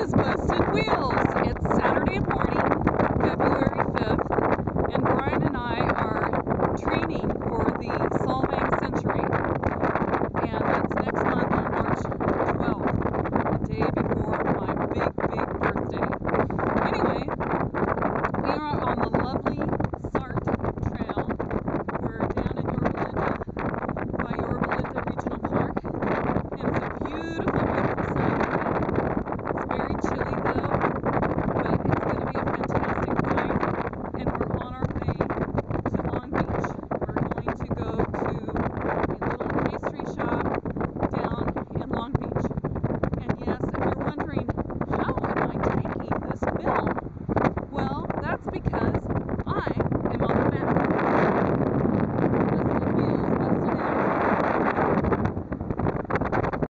is Bustin' Wheels.